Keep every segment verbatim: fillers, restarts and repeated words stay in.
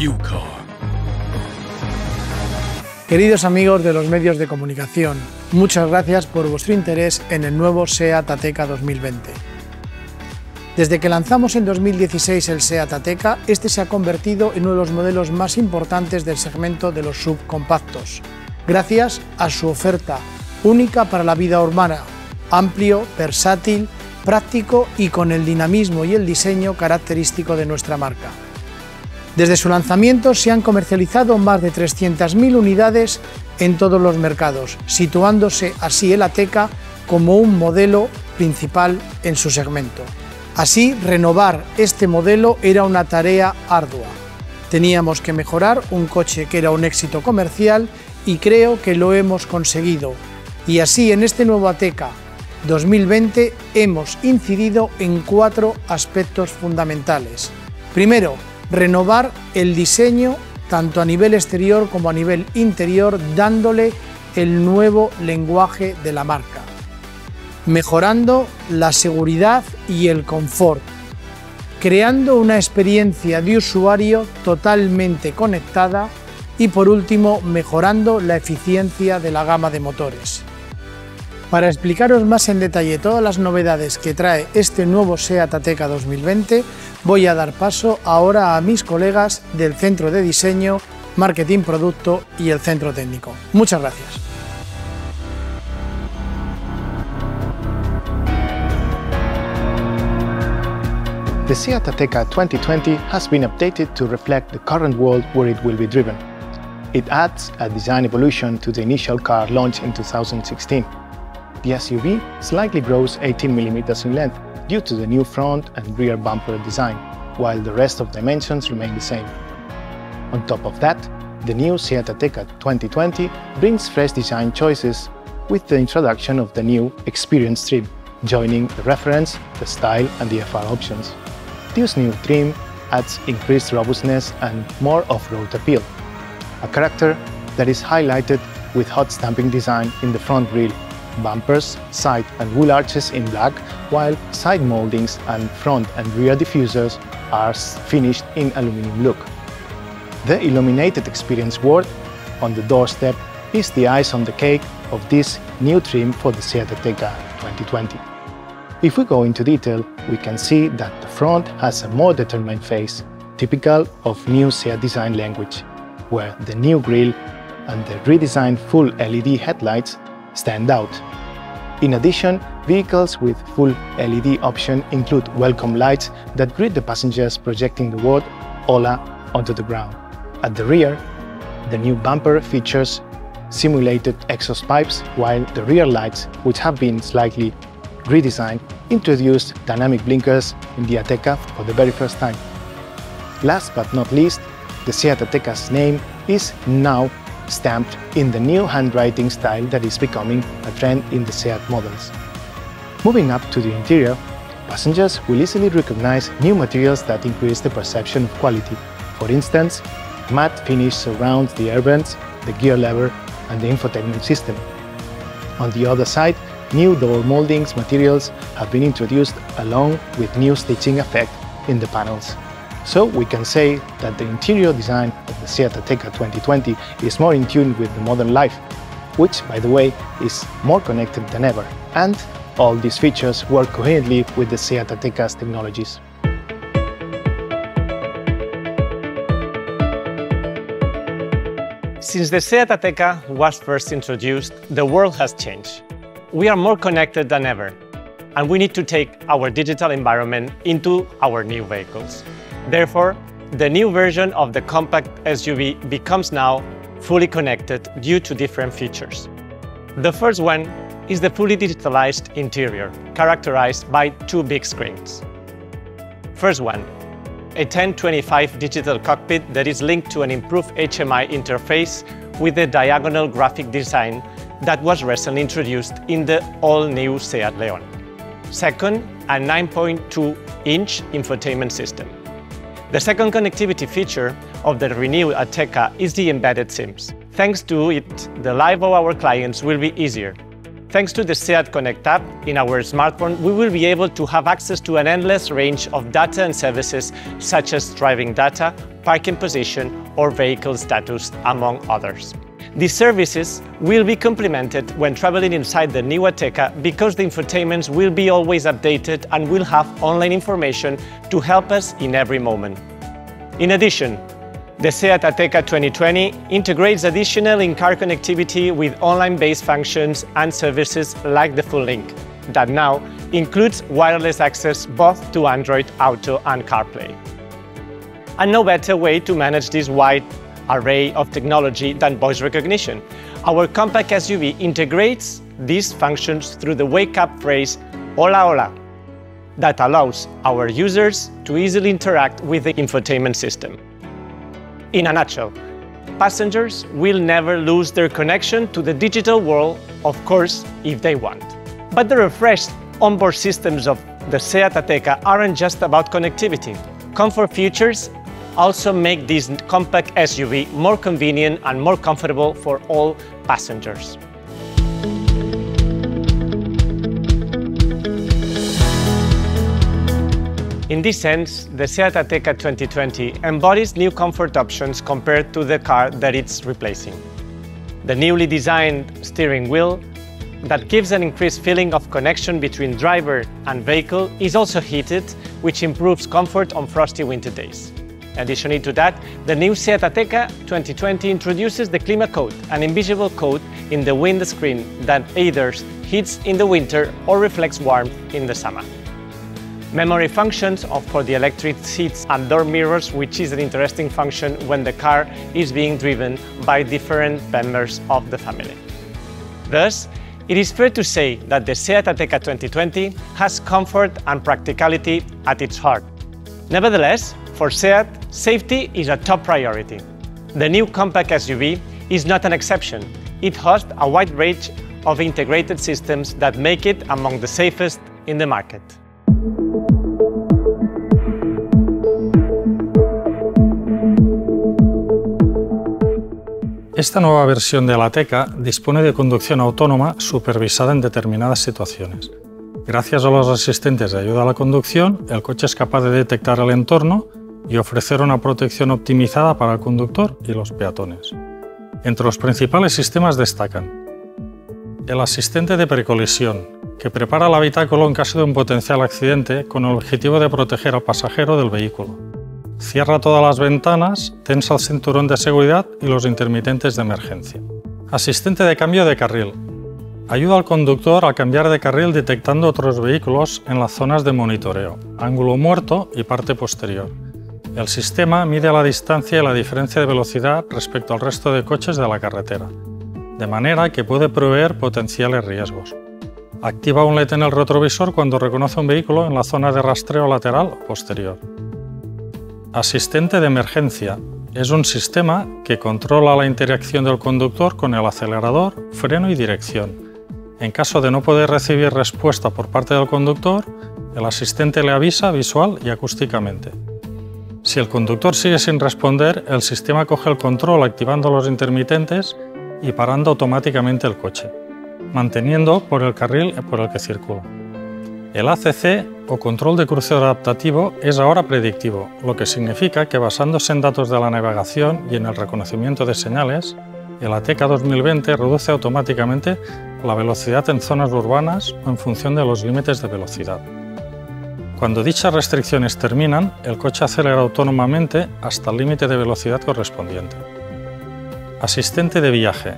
New Car. Queridos amigos de los medios de comunicación, muchas gracias por vuestro interés en el nuevo SEAT Ateca dos mil veinte. Desde que lanzamos en dos mil dieciséis el SEAT Ateca, este se ha convertido en uno de los modelos más importantes del segmento de los subcompactos, gracias a su oferta única para la vida urbana, amplio, versátil, práctico y con el dinamismo y el diseño característico de nuestra marca. Desde su lanzamiento se han comercializado más de trescientas mil unidades en todos los mercados, situándose así el Ateca como un modelo principal en su segmento. Así, renovar este modelo era una tarea ardua. Teníamos que mejorar un coche que era un éxito comercial y creo que lo hemos conseguido. Y así, en este nuevo Ateca dos mil veinte hemos incidido en cuatro aspectos fundamentales. Primero, renovar el diseño tanto a nivel exterior como a nivel interior, dándole el nuevo lenguaje de la marca, mejorando la seguridad y el confort, creando una experiencia de usuario totalmente conectada y, por último, mejorando la eficiencia de la gama de motores. Para explicaros más en detalle todas las novedades que trae este nuevo SEAT Ateca dos mil veinte, voy a dar paso ahora a mis colegas del Centro de Diseño, Marketing Producto y el Centro Técnico. Muchas gracias. The SEAT Ateca twenty twenty has been updated to reflect the current world where it will be driven. It adds a design evolution to the initial car launched in two thousand sixteen. The S U V slightly grows eighteen millimeters in length due to the new front and rear bumper design, while the rest of dimensions remain the same. On top of that, the new SEAT Ateca twenty twenty brings fresh design choices with the introduction of the new Experience trim, joining the reference, the style and the F R options. This new trim adds increased robustness and more off-road appeal, a character that is highlighted with hot stamping design in the front grille, bumpers, side and wheel arches in black, while side moldings and front and rear diffusers are finished in aluminum look. The illuminated experience word on the doorstep is the ice on the cake of this new trim for the SEAT Ateca twenty twenty. If we go into detail, we can see that the front has a more determined face, typical of new SEAT design language, where the new grille and the redesigned full L E D headlights stand out. In addition, vehicles with full L E D option include welcome lights that greet the passengers, projecting the word "Hola" onto the ground. At the rear, the new bumper features simulated exhaust pipes, while the rear lights, which have been slightly redesigned, introduced dynamic blinkers in the Ateca for the very first time. Last but not least, the SEAT Ateca's name is now stamped in the new handwriting style that is becoming a trend in the SEAT models. Moving up to the interior, passengers will easily recognize new materials that increase the perception of quality. For instance, matte finish surrounds the air vents, the gear lever and the infotainment system. On the other side, new door moldings materials have been introduced along with new stitching effect in the panels. So we can say that the interior design of the SEAT Ateca twenty twenty is more in tune with the modern life, which, by the way, is more connected than ever. And all these features work coherently with the SEAT Ateca's technologies. Since the SEAT Ateca was first introduced, the world has changed. We are more connected than ever, and we need to take our digital environment into our new vehicles. Therefore, the new version of the compact S U V becomes now fully connected due to different features. The first one is the fully digitalized interior, characterized by two big screens. First one, a ten twenty-five digital cockpit that is linked to an improved H M I interface with a diagonal graphic design that was recently introduced in the all-new SEAT León. Second, a nine point two inch infotainment system. The second connectivity feature of the renewed Ateca is the embedded SIMs. Thanks to it, the life of our clients will be easier. Thanks to the SEAT Connect app in our smartphone, we will be able to have access to an endless range of data and services, such as driving data, parking position, or vehicle status, among others. These services will be complemented when traveling inside the new Ateca because the infotainments will be always updated and will have online information to help us in every moment. In addition, the SEAT Ateca twenty twenty integrates additional in-car connectivity with online-based functions and services like the Full Link, that now includes wireless access both to Android Auto and CarPlay. And no better way to manage this wide array of technology than voice recognition. Our compact S U V integrates these functions through the wake-up phrase "Hola, hola," that allows our users to easily interact with the infotainment system. In a nutshell, passengers will never lose their connection to the digital world, of course, if they want. But the refreshed onboard systems of the SEAT Ateca aren't just about connectivity. Comfort features also make this compact S U V more convenient and more comfortable for all passengers. In this sense, the SEAT Ateca twenty twenty embodies new comfort options compared to the car that it's replacing. The newly designed steering wheel that gives an increased feeling of connection between driver and vehicle is also heated, which improves comfort on frosty winter days. Additionally to that, the new SEAT Ateca twenty twenty introduces the climate code, an invisible code in the windscreen that either heats in the winter or reflects warmth in the summer. Memory functions for the electric seats and door mirrors, which is an interesting function when the car is being driven by different members of the family. Thus, it is fair to say that the SEAT Ateca twenty twenty has comfort and practicality at its heart. Nevertheless, for SEAT, safety is a top priority. The new compact S U V is not an exception. It hosts a wide range of integrated systems that make it among the safest in the market. Esta nueva versión de la Ateca dispone de conducción autónoma supervisada en determinadas situaciones. Gracias a los asistentes de ayuda a la conducción, el coche es capaz de detectar el entorno y ofrecer una protección optimizada para el conductor y los peatones. Entre los principales sistemas destacan el asistente de precolisión, que prepara el habitáculo en caso de un potencial accidente con el objetivo de proteger al pasajero del vehículo. Cierra todas las ventanas, tensa el cinturón de seguridad y los intermitentes de emergencia. Asistente de cambio de carril. Ayuda al conductor a cambiar de carril detectando otros vehículos en las zonas de monitoreo, ángulo muerto y parte posterior. El sistema mide la distancia y la diferencia de velocidad respecto al resto de coches de la carretera, de manera que puede prever potenciales riesgos. Activa un L E D en el retrovisor cuando reconoce un vehículo en la zona de rastreo lateral o posterior. Asistente de emergencia. Es un sistema que controla la interacción del conductor con el acelerador, freno y dirección. En caso de no poder recibir respuesta por parte del conductor, el asistente le avisa visual y acústicamente. Si el conductor sigue sin responder, el sistema coge el control activando los intermitentes y parando automáticamente el coche, manteniendo por el carril por el que circula. El A C C, o control de crucero adaptativo, es ahora predictivo, lo que significa que basándose en datos de la navegación y en el reconocimiento de señales, el Ateca dos mil veinte reduce automáticamente la velocidad en zonas urbanas o en función de los límites de velocidad. Cuando dichas restricciones terminan, el coche acelera autónomamente hasta el límite de velocidad correspondiente. Asistente de viaje.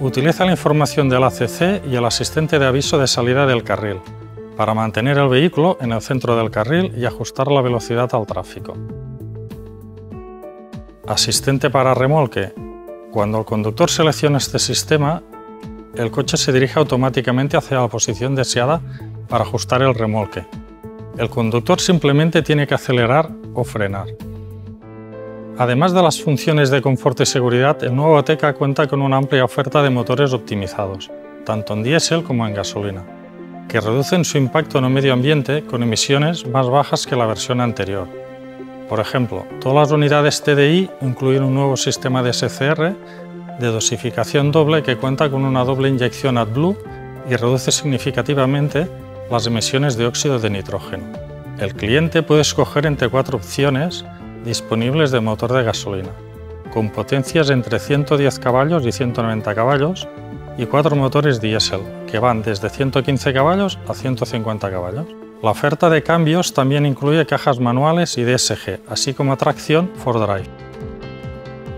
Utiliza la información del A C C y el asistente de aviso de salida del carril para mantener el vehículo en el centro del carril y ajustar la velocidad al tráfico. Asistente para remolque. Cuando el conductor selecciona este sistema, el coche se dirige automáticamente hacia la posición deseada para ajustar el remolque. El conductor simplemente tiene que acelerar o frenar. Además de las funciones de confort y seguridad, el nuevo Ateca cuenta con una amplia oferta de motores optimizados, tanto en diésel como en gasolina, que reducen su impacto en el medio ambiente con emisiones más bajas que la versión anterior. Por ejemplo, todas las unidades T D I incluyen un nuevo sistema de S C R de dosificación doble que cuenta con una doble inyección AdBlue y reduce significativamente las emisiones de óxido de nitrógeno. El cliente puede escoger entre cuatro opciones disponibles de motor de gasolina, con potencias entre ciento diez caballos y ciento noventa caballos y cuatro motores diésel, que van desde ciento quince caballos a ciento cincuenta caballos. La oferta de cambios también incluye cajas manuales y D S G, así como tracción four drive.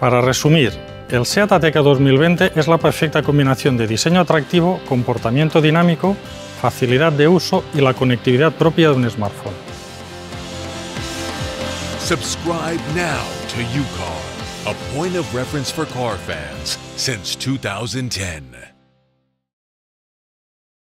Para resumir, el SEAT Ateca dos mil veinte es la perfecta combinación de diseño atractivo, comportamiento dinámico, facilidad de uso y la conectividad propia de un smartphone. Subscribe now to UCar, a point of reference for car fans since two thousand ten.